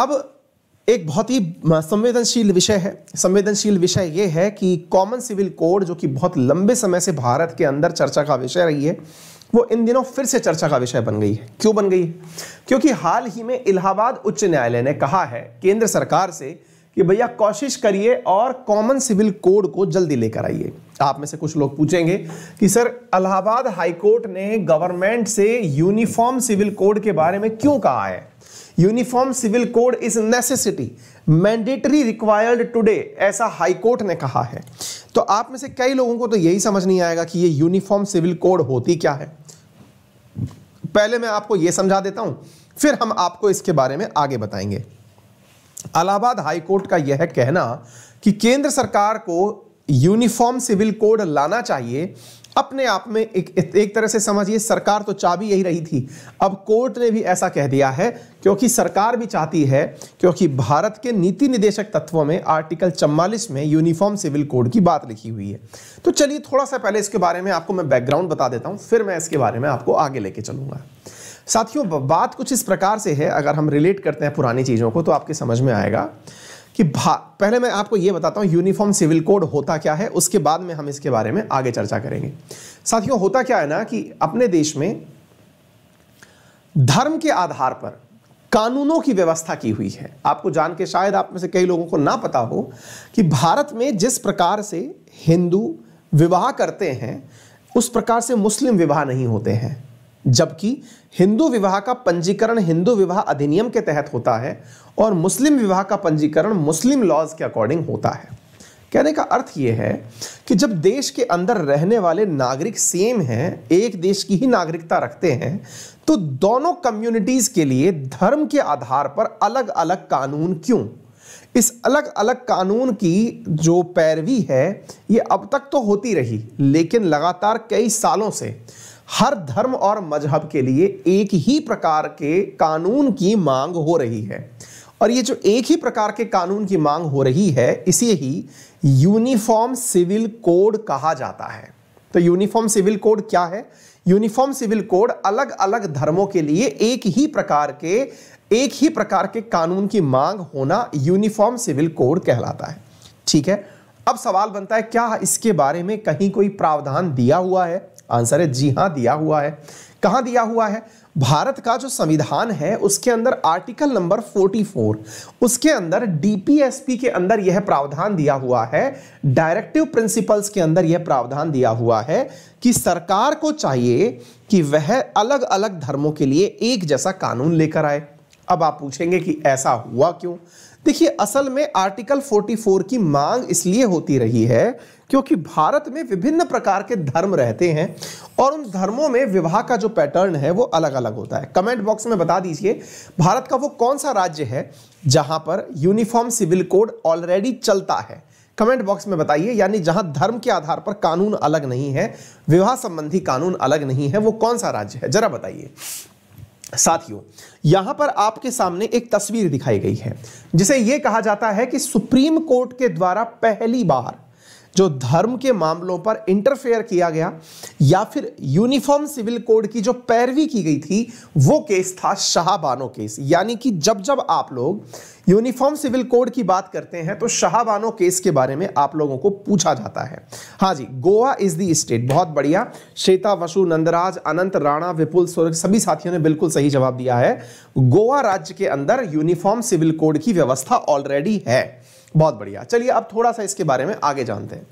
अब एक बहुत ही संवेदनशील विषय है। संवेदनशील विषय ये है कि कॉमन सिविल कोड, जो कि बहुत लंबे समय से भारत के अंदर चर्चा का विषय रही है, वो इन दिनों फिर से चर्चा का विषय बन गई है। क्यों बन गई है? क्योंकि हाल ही में इलाहाबाद उच्च न्यायालय ने कहा है केंद्र सरकार से कि भैया कोशिश करिए और कॉमन सिविल कोड को जल्दी लेकर आइए। आप में से कुछ लोग पूछेंगे कि सर, इलाहाबाद हाई कोर्ट ने गवर्नमेंट से यूनिफॉर्म सिविल कोड के बारे में क्यों कहा है? Uniform civil code is necessity, mandatory, required today, ऐसा हाई कोर्ट ने कहा है। तो आप में से कई लोगों को तो यही समझ नहीं आएगा कि ये यूनिफॉर्म सिविल कोड होती क्या है। पहले मैं आपको ये समझा देता हूं, फिर हम आपको इसके बारे में आगे बताएंगे। इलाहाबाद हाई कोर्ट का यह कहना कि केंद्र सरकार को यूनिफॉर्म सिविल कोड लाना चाहिए, अपने आप में एक तरह से समझिए सरकार तो चाबी यही रही थी, अब कोर्ट ने भी ऐसा कह दिया है क्योंकि सरकार भी चाहती है, क्योंकि भारत के नीति निर्देशक तत्वों में आर्टिकल 44 में यूनिफॉर्म सिविल कोड की बात लिखी हुई है। तो चलिए थोड़ा सा पहले इसके बारे में आपको मैं बैकग्राउंड बता देता हूँ, फिर मैं इसके बारे में आपको आगे लेके चलूँगा। साथियों, बात कुछ इस प्रकार से है, अगर हम रिलेट करते हैं पुरानी चीज़ों को तो आपके समझ में आएगा कि पहले मैं आपको ये बताता हूँ यूनिफॉर्म सिविल कोड होता क्या है, उसके बाद में हम इसके बारे में आगे चर्चा करेंगे। साथियों, होता क्या है ना कि अपने देश में धर्म के आधार पर कानूनों की व्यवस्था की हुई है। आपको जान के शायद आप में से कई लोगों को ना पता हो कि भारत में जिस प्रकार से हिंदू विवाह करते हैं उस प्रकार से मुस्लिम विवाह नहीं होते हैं, जबकि हिंदू विवाह का पंजीकरण हिंदू विवाह अधिनियम के तहत होता है और मुस्लिम विवाह का पंजीकरण मुस्लिम लॉज के अकॉर्डिंग होता है। कहने का अर्थ यह है कि जब देश के अंदर रहने वाले नागरिक सेम हैं, एक देश की ही नागरिकता रखते हैं, तो दोनों कम्युनिटीज के लिए धर्म के आधार पर अलग अलग कानून क्यों? इस अलग अलग कानून की जो पैरवी है ये अब तक तो होती रही, लेकिन लगातार कई सालों से हर धर्म और मजहब के लिए एक ही प्रकार के कानून की मांग हो रही है। और ये जो एक ही प्रकार के कानून की मांग हो रही है, इसे ही यूनिफॉर्म सिविल कोड कहा जाता है। तो यूनिफॉर्म सिविल कोड क्या है? यूनिफॉर्म सिविल कोड अलग अलग धर्मों के लिए एक ही प्रकार के कानून की मांग होना यूनिफॉर्म सिविल कोड कहलाता है। ठीक है, अब सवाल बनता है क्या इसके बारे में कहीं कोई प्रावधान दिया हुआ है? आंसर है जी हाँ, दिया हुआ है। कहाँ दिया हुआ है? भारत का जो संविधान है उसके अंदर आर्टिकल नंबर 44, उसके अंदर डीपीएसपी के अंदर यह प्रावधान दिया हुआ है, डायरेक्टिव प्रिंसिपल्स के अंदर यह प्रावधान दिया हुआ है कि सरकार को चाहिए कि वह अलग अलग धर्मों के लिए एक जैसा कानून लेकर आए। अब आप पूछेंगे कि ऐसा हुआ क्यों? देखिए, असल में आर्टिकल 44 की मांग इसलिए होती रही है क्योंकि भारत में विभिन्न प्रकार के धर्म रहते हैं और उन धर्मों में विवाह का जो पैटर्न है वो अलग अलग होता है। कमेंट बॉक्स में बता दीजिए भारत का वो कौन सा राज्य है जहां पर यूनिफॉर्म सिविल कोड ऑलरेडी चलता है। कमेंट बॉक्स में बताइए, यानी जहां धर्म के आधार पर कानून अलग नहीं है, विवाह संबंधी कानून अलग नहीं है, वो कौन सा राज्य है जरा बताइए। साथियों, यहां पर आपके सामने एक तस्वीर दिखाई गई है जिसे यह कहा जाता है कि सुप्रीम कोर्ट के द्वारा पहली बार जो धर्म के मामलों पर इंटरफेयर किया गया या फिर यूनिफॉर्म सिविल कोड की जो पैरवी की गई थी वो केस था शाहबानो केस। यानी कि जब जब आप लोग यूनिफॉर्म सिविल कोड की बात करते हैं तो शाहबानो केस के बारे में आप लोगों को पूछा जाता है। हाँ जी, गोवा इज द स्टेट, बहुत बढ़िया। श्वेता वसु, नंदराज, अनंत राणा, विपुल सोरेक, सभी साथियों ने बिल्कुल सही जवाब दिया है। गोवा राज्य के अंदर यूनिफॉर्म सिविल कोड की व्यवस्था ऑलरेडी है, बहुत बढ़िया। चलिए अब थोड़ा सा इसके बारे में आगे जानते हैं।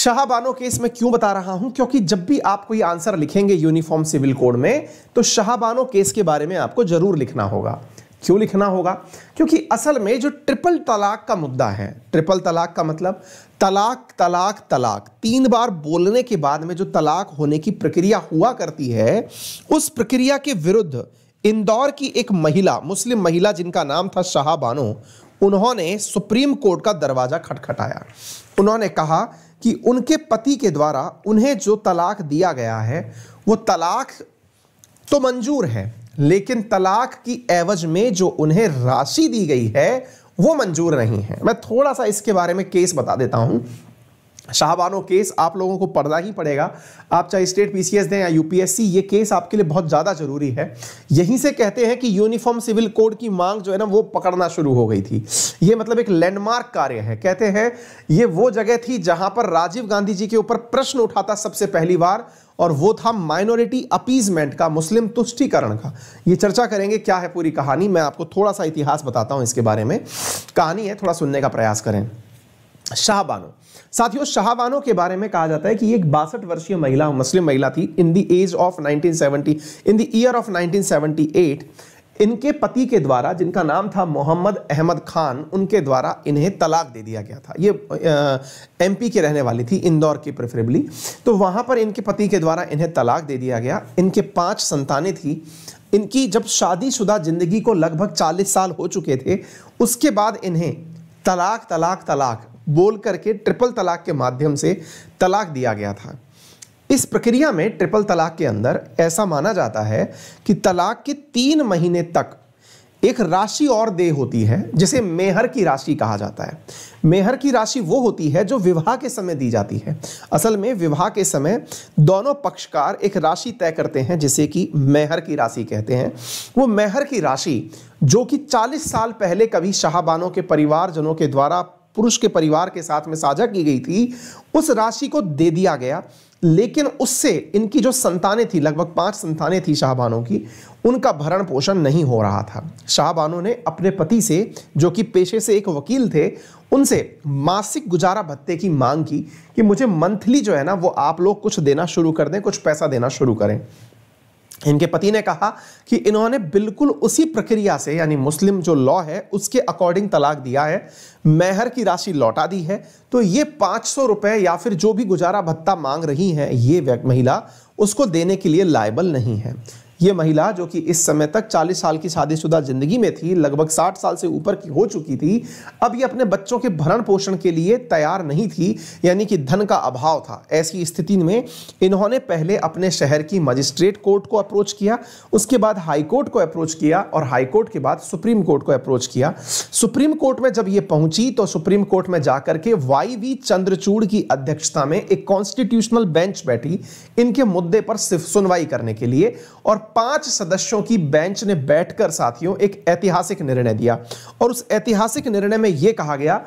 शाहबानो केस में क्यों बता रहा हूं? क्योंकि जब भी आप कोई आंसर लिखेंगे यूनिफॉर्म सिविल कोड में तो शाहबानो केस के बारे में आपको जरूर लिखना होगा। क्यों लिखना होगा? क्योंकि असल में जो ट्रिपल तलाक का मुद्दा है, ट्रिपल तलाक का मतलब तलाक तलाक तलाक 3 बार बोलने के बाद में जो तलाक होने की प्रक्रिया हुआ करती है, उस प्रक्रिया के विरुद्ध इंदौर की एक महिला, मुस्लिम महिला जिनका नाम था शाहबानो, उन्होंने सुप्रीम कोर्ट का दरवाजा खटखटाया। उन्होंने कहा कि उनके पति के द्वारा उन्हें जो तलाक दिया गया है वो तलाक तो मंजूर है, लेकिन तलाक की एवज में जो उन्हें राशि दी गई है वो मंजूर नहीं है। मैं थोड़ा सा इसके बारे में केस बता देता हूं। शाहबानो केस आप लोगों को पढ़ना ही पड़ेगा, आप चाहे स्टेट पीसीएस दें या यूपीएससी, ये केस आपके लिए बहुत ज़्यादा जरूरी है। यहीं से कहते हैं कि यूनिफॉर्म सिविल कोड की मांग जो है ना वो पकड़ना शुरू हो गई थी। ये मतलब एक लैंडमार्क कार्य है। कहते हैं ये वो जगह थी जहां पर राजीव गांधी जी के ऊपर प्रश्न उठा था सबसे पहली बार, और वो था माइनॉरिटी अपीजमेंट का, मुस्लिम तुष्टीकरण का। ये चर्चा करेंगे, क्या है पूरी कहानी। मैं आपको थोड़ा सा इतिहास बताता हूँ इसके बारे में, कहानी है, थोड़ा सुनने का प्रयास करें। शाहबानो, साथियों शाहबानो के बारे में कहा जाता है कि एक 62 वर्षीय महिला, मुस्लिम महिला थी। इन द ईयर ऑफ 1978 इनके पति के द्वारा, जिनका नाम था मोहम्मद अहमद खान, उनके द्वारा इन्हें तलाक दे दिया गया था। ये एमपी के रहने वाली थी, इंदौर की प्रेफरेबली। तो वहाँ पर इनके पति के द्वारा इन्हें तलाक दे दिया गया। इनके 5 संतानें थी। इनकी जब शादीशुदा जिंदगी को लगभग 40 साल हो चुके थे, उसके बाद इन्हें तलाक तलाक तलाक बोल करके ट्रिपल तलाक के माध्यम से तलाक दिया गया था। इस प्रक्रिया में ट्रिपल तलाक के अंदर ऐसा माना जाता है कि तलाक के 3 महीने तक एक राशि और देय होती है, जिसे मेहर की राशि कहा जाता है। मेहर की राशि वो होती है जो विवाह के समय दी जाती है। असल में विवाह के समय दोनों पक्षकार एक राशि तय करते हैं, जिसे कि मेहर की राशि कहते हैं। वो मेहर की राशि जो कि 40 साल पहले कभी शाहबानो के परिवारजनों के द्वारा पुरुष के परिवार के साथ में साझा की गई थी, उस राशि को दे दिया गया। लेकिन उससे इनकी जो संतानें थी, लगभग 5 संतानें थी शाहबानो की, उनका भरण पोषण नहीं हो रहा था। शाहबानो ने अपने पति से, जो कि पेशे से एक वकील थे, उनसे मासिक गुजारा भत्ते की मांग की कि मुझे मंथली जो है ना वो आप लोग कुछ देना शुरू कर दें, कुछ पैसा देना शुरू करें। इनके पति ने कहा कि इन्होंने बिल्कुल उसी प्रक्रिया से, यानी मुस्लिम जो लॉ है उसके अकॉर्डिंग तलाक दिया है, मेहर की राशि लौटा दी है, तो ये 500 रुपये या फिर जो भी गुजारा भत्ता मांग रही हैं ये महिला उसको देने के लिए लायबल नहीं है। ये महिला जो कि इस समय तक 40 साल की शादीशुदा जिंदगी में थी, लगभग 60 साल से ऊपर की हो चुकी थी, अब ये अपने बच्चों के भरण पोषण के लिए तैयार नहीं थी, यानी कि धन का अभाव था। ऐसी स्थिति में इन्होंने पहले अपने शहर की मजिस्ट्रेट कोर्ट को अप्रोच किया, उसके बाद हाई कोर्ट को अप्रोच किया, और हाई कोर्ट के बाद सुप्रीम कोर्ट को अप्रोच किया। सुप्रीम कोर्ट में जब ये पहुंची तो सुप्रीम कोर्ट में जाकर के Y.V. चंद्रचूड़ की अध्यक्षता में एक कॉन्स्टिट्यूशनल बेंच बैठी इनके मुद्दे पर सुनवाई करने के लिए, और 5 सदस्यों की बेंच ने बैठकर साथियों एक ऐतिहासिक निर्णय दिया। और उस ऐतिहासिक निर्णय में यह कहा गया,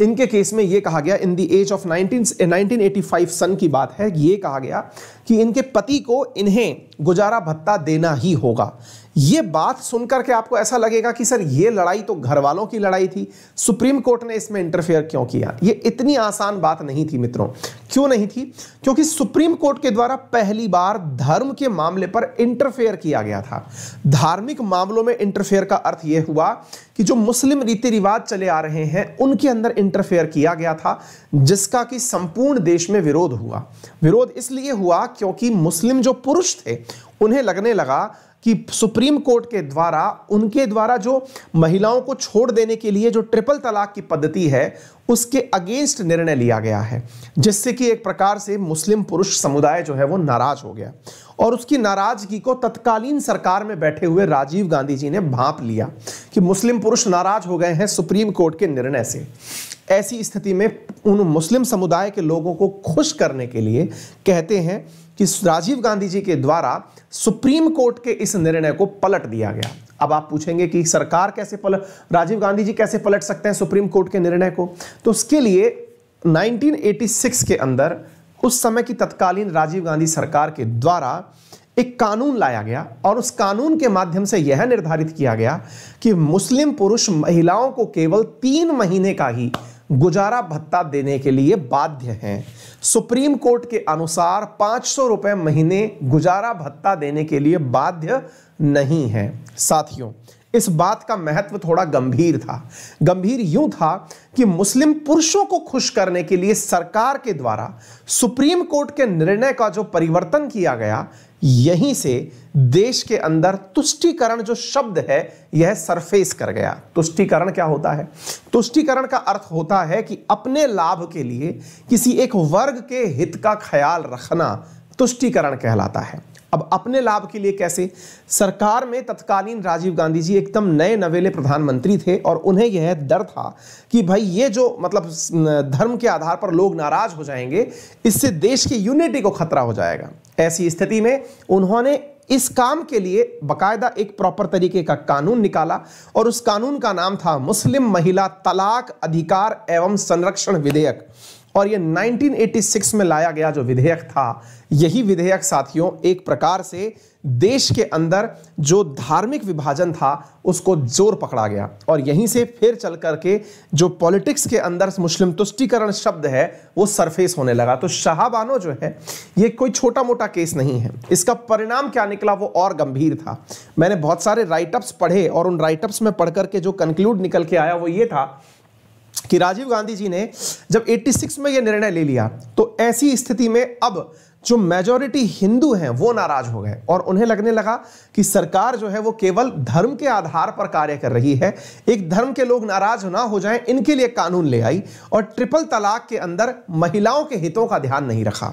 इनके केस में यह कहा गया, इन द एज ऑफ 1985 सन की बात है, यह कहा गया कि इनके पति को इन्हें गुजारा भत्ता देना ही होगा। यह बात सुनकर के आपको ऐसा लगेगा कि सर यह लड़ाई तो घर वालों की लड़ाई थी, सुप्रीम कोर्ट ने इसमें इंटरफेयर क्यों किया। यह इतनी आसान बात नहीं थी मित्रों। क्यों नहीं थी? क्योंकि सुप्रीम कोर्ट के द्वारा पहली बार धर्म के मामले पर इंटरफेयर किया गया था। धार्मिक मामलों में इंटरफेयर का अर्थ यह हुआ कि जो मुस्लिम रीति रिवाज चले आ रहे हैं उनके अंदर इंटरफेयर किया गया था, जिसका कि संपूर्ण देश में विरोध हुआ। विरोध इसलिए हुआ क्योंकि मुस्लिम जो पुरुष थे उन्हें लगने लगा कि सुप्रीम कोर्ट के द्वारा, उनके द्वारा जो महिलाओं को छोड़ देने के लिए जो ट्रिपल तलाक की पद्धति है उसके अगेंस्ट निर्णय लिया गया है, जिससे कि एक प्रकार से मुस्लिम पुरुष समुदाय जो है वो नाराज हो गया, और उसकी नाराजगी को तत्कालीन सरकार में बैठे हुए राजीव गांधी जी ने भांप लिया कि मुस्लिम पुरुष नाराज हो गए हैं सुप्रीम कोर्ट के निर्णय से। ऐसी स्थिति में उन मुस्लिम समुदाय के लोगों को खुश करने के लिए कहते हैं कि राजीव गांधी जी के द्वारा सुप्रीम कोर्ट के इस निर्णय को पलट दिया गया। अब आप पूछेंगे कि सरकार कैसे राजीव गांधी जी कैसे पलट सकते हैं सुप्रीम कोर्ट के निर्णय को। तो उसके लिए 1986 के अंदर उस समय की तत्कालीन राजीव गांधी सरकार के द्वारा एक कानून लाया गया, और उस कानून के माध्यम से यह निर्धारित किया गया कि मुस्लिम पुरुष महिलाओं को केवल 3 महीने का ही गुजारा भत्ता देने के लिए बाध्य हैं। सुप्रीम कोर्ट के अनुसार 500 रुपये महीने गुजारा भत्ता देने के लिए बाध्य नहीं है। साथियों इस बात का महत्व थोड़ा गंभीर था। गंभीर यूं था कि मुस्लिम पुरुषों को खुश करने के लिए सरकार के द्वारा सुप्रीम कोर्ट के निर्णय का जो परिवर्तन किया गया, यहीं से देश के अंदर तुष्टीकरण जो शब्द है यह सरफेस कर गया। तुष्टीकरण क्या होता है? तुष्टीकरण का अर्थ होता है कि अपने लाभ के लिए किसी एक वर्ग के हित का ख्याल रखना तुष्टीकरण कहलाता है। अब अपने लाभ के लिए कैसे? सरकार में तत्कालीन राजीव गांधी जी एकदम नए नवेले प्रधानमंत्री थे और उन्हें यह डर था कि भाई ये जो मतलब धर्म के आधार पर लोग नाराज हो जाएंगे, इससे देश की यूनिटी को खतरा हो जाएगा। ऐसी स्थिति में उन्होंने इस काम के लिए बकायदा एक प्रॉपर तरीके का कानून निकाला और उस कानून का नाम था मुस्लिम महिला तलाक अधिकार एवं संरक्षण विधेयक। और ये 1986 में लाया गया जो विधेयक था, यही विधेयक साथियों एक प्रकार से देश के अंदर जो धार्मिक विभाजन था उसको जोर पकड़ा गया। और यहीं से फिर चल करके जो पॉलिटिक्स के अंदर मुस्लिम तुष्टीकरण शब्द है वो सरफेस होने लगा। तो शाहबानो जो है ये कोई छोटा मोटा केस नहीं है, इसका परिणाम क्या निकला वो और गंभीर था। मैंने बहुत सारे राइटअप्स पढ़े और उन राइटअप्स में पढ़ करके जो कंक्लूड निकल के आया वो ये था कि राजीव गांधी जी ने जब 86 में यह निर्णय ले लिया तो ऐसी स्थिति में अब जो मेजॉरिटी हिंदू हैं वो नाराज हो गए और उन्हें लगने लगा कि सरकार जो है वो केवल धर्म के आधार पर कार्य कर रही है, एक धर्म के लोग नाराज ना हो जाएं इनके लिए कानून ले आई और ट्रिपल तलाक के अंदर महिलाओं के हितों का ध्यान नहीं रखा।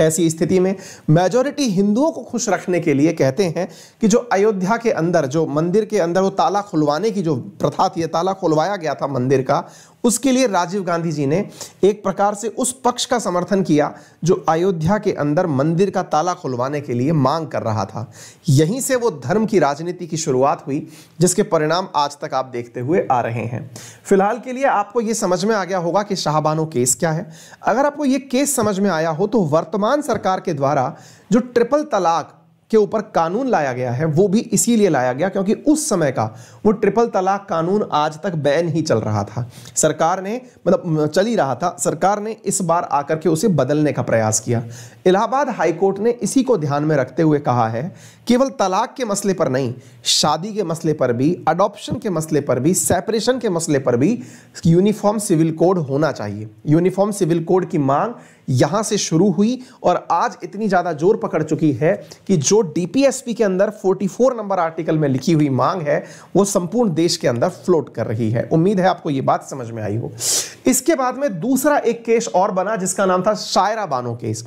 ऐसी स्थिति में मेजॉरिटी हिंदुओं को खुश रखने के लिए कहते हैं कि जो अयोध्या के अंदर जो मंदिर के अंदर वो ताला खुलवाने की जो प्रथा थी, ताला खुलवाया गया था मंदिर का, उसके लिए राजीव गांधी जी ने एक प्रकार से उस पक्ष का समर्थन किया जो अयोध्या के अंदर मंदिर का ताला खुलवाने के लिए मांग कर रहा था। यहीं से वो धर्म की राजनीति की शुरुआत हुई जिसके परिणाम आज तक आप देखते हुए आ रहे हैं। फिलहाल के लिए आपको ये समझ में आ गया होगा कि शाहबानो केस क्या है। अगर आपको ये केस समझ में आया हो तो वर्तमान सरकार के द्वारा जो ट्रिपल तलाक के ऊपर कानून लाया गया है वो भी इसीलिए लाया गया क्योंकि उस समय का वो ट्रिपल तलाक कानून आज तक बैन ही चल रहा था, सरकार ने मतलब चल ही रहा था। सरकार ने इस बार आकर के उसे बदलने का प्रयास किया। इलाहाबाद हाई कोर्ट ने इसी को ध्यान में रखते हुए कहा है केवल तलाक के मसले पर नहीं, शादी के मसले पर भी, अडॉप्शन के मसले पर भी, सेपरेशन के मसले पर भी यूनिफॉर्म सिविल कोड होना चाहिए। यूनिफॉर्म सिविल कोड की मांग यहां से शुरू हुई और आज इतनी ज्यादा जोर पकड़ चुकी है कि जो डीपीएसपी के अंदर 44 नंबर आर्टिकल में लिखी हुई मांग है वो संपूर्ण देश के अंदर फ्लोट कर रही है। उम्मीद है आपको ये बात समझ में आई हो। इसके बाद में दूसरा एक केस और बना जिसका नाम था शायरा बानो केस।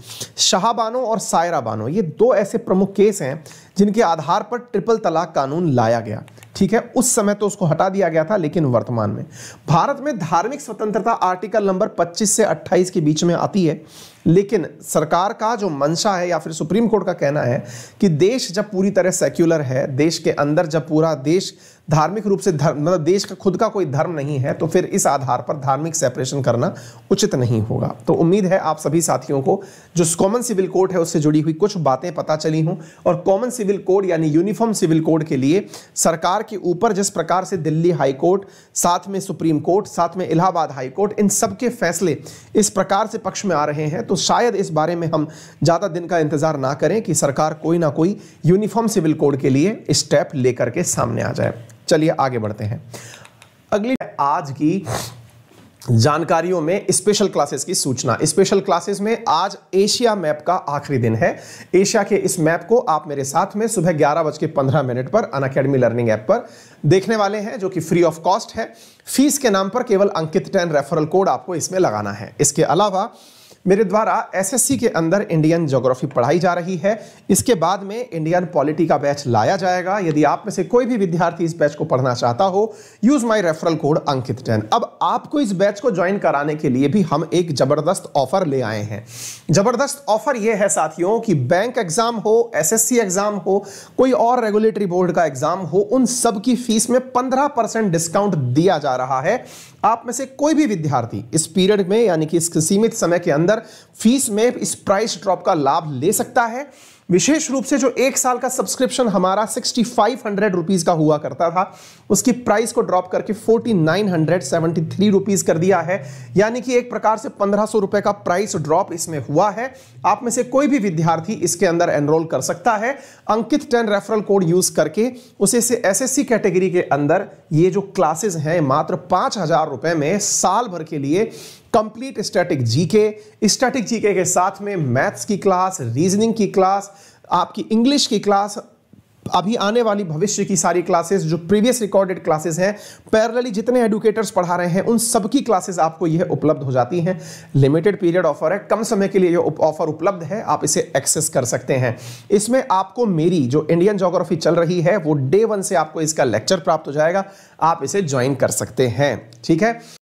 शाहबानो और शायरा बानो ये दो ऐसे प्रमुख केस हैं जिनके आधार पर ट्रिपल तलाक कानून लाया गया। ठीक है, उस समय तो उसको हटा दिया गया था लेकिन वर्तमान में भारत में धार्मिक स्वतंत्रता आर्टिकल नंबर 25 से 28 के बीच में आती है, लेकिन सरकार का जो मंशा है या फिर सुप्रीम कोर्ट का कहना है कि देश जब पूरी तरह सेक्युलर है, देश के अंदर जब पूरा देश धार्मिक रूप से मतलब देश का खुद का कोई धर्म नहीं है तो फिर इस आधार पर धार्मिक सेपरेशन करना उचित नहीं होगा। तो उम्मीद है आप सभी साथियों को जो कॉमन सिविल कोड है उससे जुड़ी हुई कुछ बातें पता चली हों। और कॉमन सिविल कोड यानी यूनिफॉर्म सिविल कोड के लिए सरकार के ऊपर जिस प्रकार से दिल्ली हाई कोर्ट, साथ में सुप्रीम कोर्ट, साथ में इलाहाबाद हाई कोर्ट, इन सब के फैसले इस प्रकार से पक्ष में आ रहे हैं तो शायद इस बारे में हम ज़्यादा दिन का इंतज़ार ना करें कि सरकार कोई ना कोई यूनिफॉर्म सिविल कोड के लिए स्टेप लेकर के सामने आ जाए। चलिए आगे बढ़ते हैं। अगली आज की जानकारियों में स्पेशल क्लासेस की सूचना। स्पेशल क्लासेस में आज एशिया मैप का आखिरी दिन है। एशिया के इस मैप को आप मेरे साथ में सुबह 11:15 पर अनअकैडमी लर्निंग ऐप पर देखने वाले हैं जो कि फ्री ऑफ कॉस्ट है। फीस के नाम पर केवल अंकित 10 रेफरल कोड आपको इसमें लगाना है। इसके अलावा मेरे द्वारा एसएससी के अंदर इंडियन ज्योग्राफी पढ़ाई जा रही है। इसके बाद में इंडियन पॉलिटी का बैच लाया जाएगा। यदि आप में से कोई भी विद्यार्थी इस बैच को पढ़ना चाहता हो, use my referral code Ankit 10। अब आपको इस बैच को ज्वाइन कराने के लिए भी हम एक ज़बरदस्त ऑफर ले आए हैं। ज़बरदस्त ऑफर ये है साथियों कि बैंक एग्ज़ाम हो, एसएससी एग्ज़ाम हो, कोई और रेगुलेटरी बोर्ड का एग्ज़ाम हो, उन सब की फीस में 15% डिस्काउंट दिया जा रहा है। आप में से कोई भी विद्यार्थी इस पीरियड में यानी कि इस सीमित समय के अंदर फीस में इस प्राइस ड्रॉप का लाभ ले सकता है। विशेष रूप से जो एक साल का सब्सक्रिप्शन हमारा 6500 रुपीज़ का हुआ करता था उसकी प्राइस को ड्रॉप करके 4973 रुपीज़ कर दिया है, यानी कि एक प्रकार से 1500 रुपये का प्राइस ड्रॉप इसमें हुआ है। आप में से कोई भी विद्यार्थी इसके अंदर एनरोल कर सकता है। अंकित 10 रेफरल कोड यूज करके उसे से एसएससी कैटेगरी के अंदर ये जो क्लासेज हैं मात्र 5000 रुपये में साल भर के लिए कंप्लीट स्टैटिक जीके के साथ में मैथ्स की क्लास, रीजनिंग की क्लास, आपकी इंग्लिश की क्लास, अभी आने वाली भविष्य की सारी क्लासेस जो प्रीवियस रिकॉर्डेड क्लासेस हैं, पैरेलली जितने एडुकेटर्स पढ़ा रहे हैं उन सबकी क्लासेस आपको यह उपलब्ध हो जाती हैं। लिमिटेड पीरियड ऑफर है, कम समय के लिए ये ऑफर उपलब्ध है, आप इसे एक्सेस कर सकते हैं। इसमें आपको मेरी जो इंडियन ज्योग्राफी चल रही है वो डे 1 से आपको इसका लेक्चर प्राप्त हो जाएगा, आप इसे ज्वाइन कर सकते हैं। ठीक है।